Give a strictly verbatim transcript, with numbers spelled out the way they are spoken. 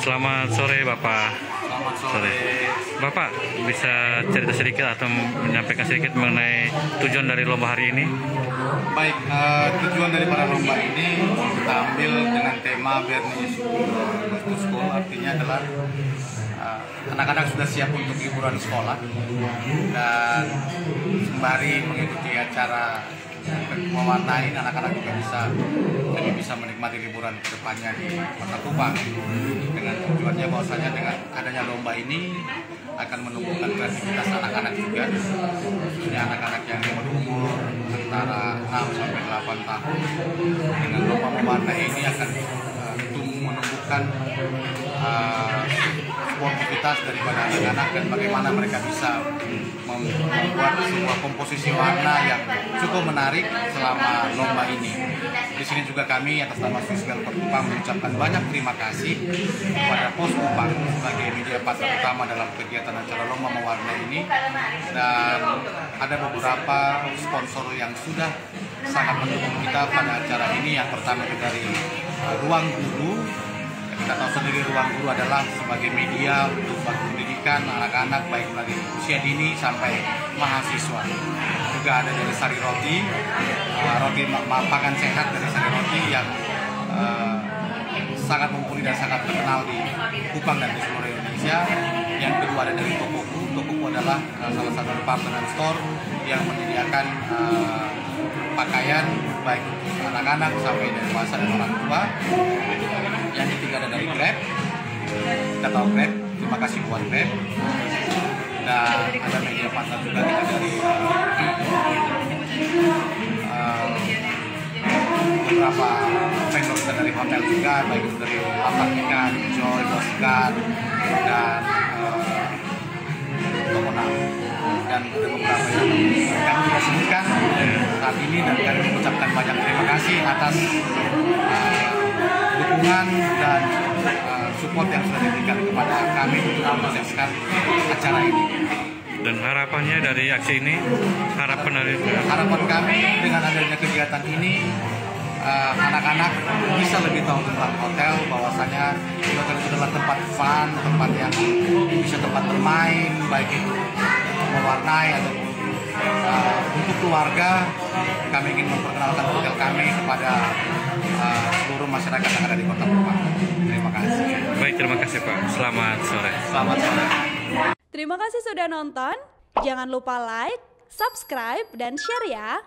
Selamat sore Bapak. Selamat sore. Bapak bisa cerita sedikit atau menyampaikan sedikit mengenai tujuan dari lomba hari ini? Baik, uh, tujuan dari para lomba ini kita ambil dengan tema Bernie School, School artinya adalah anak-anak uh, sudah siap untuk liburan sekolah, dan sembari mengikuti acara mewarnai, anak-anak juga bisa jadi bisa menikmati liburan kedepannya di Kota Kupang, dengan tujuannya bahwasanya dengan adanya lomba ini akan menumbuhkan kreativitas anak-anak juga, khususnya anak-anak yang berumur antara enam sampai delapan tahun. Dengan lomba mewarnai ini akan uh, itu menumbuhkan uh, sportivitas daripada anak-anak, dan bagaimana mereka bisa membuat sebuah komposisi warna yang cukup menarik selama lomba ini. Di sini juga kami atas nama Swiss-bellcourt Kupang mengucapkan banyak terima kasih kepada Pos Kupang sebagai media partner utama dalam kegiatan acara lomba mewarnai ini, dan ada beberapa sponsor yang sudah sangat mendukung kita pada acara ini. Yang pertama itu dari Ruang Guru. Kita tahu sendiri Ruang Guru adalah sebagai media untuk pendidikan anak-anak, baik dari usia dini sampai mahasiswa. Juga ada dari Sari Roti, uh, roti makan sehat dari Sari Roti yang uh, sangat mumpuni dan sangat terkenal di Kupang dan di seluruh Indonesia. Yang kedua ada dari Tokoku. Tokoku adalah uh, salah satu department store yang menyediakan uh, pakaian baik anak-anak sampai dewasa dan orang tua. Yang ketiga ada dari Grab, kita tahu Grab, terima kasih buat Grab. Dan ada media partner juga kita dari uh, beberapa vendor kita dari hotel juga, baik itu dari Lapak Dewa Joy Buah dan Sayur, dan Tokoku. Dan ada beberapa yang kami sebutkan saat ini, dan kami mengucapkan banyak terima kasih atas uh, dukungan dan uh, support yang sudah diberikan kepada kami untuk menyukseskan acara ini. Dan harapannya dari aksi ini, harapan dari harapan kami dengan adanya kegiatan ini, anak-anak uh, bisa lebih tahu tentang hotel, bahwasanya hotel itu adalah tempat fun, tempat yang bisa tempat bermain, baik itu mewarnai atau uh, untuk keluarga. Kami ingin memperkenalkan hotel kami kepada uh, seluruh masyarakat yang ada di Kota Kupang. Terima kasih. Baik, terima kasih Pak. Selamat sore. Selamat sore. Terima kasih sudah nonton. Jangan lupa like, subscribe, dan share ya.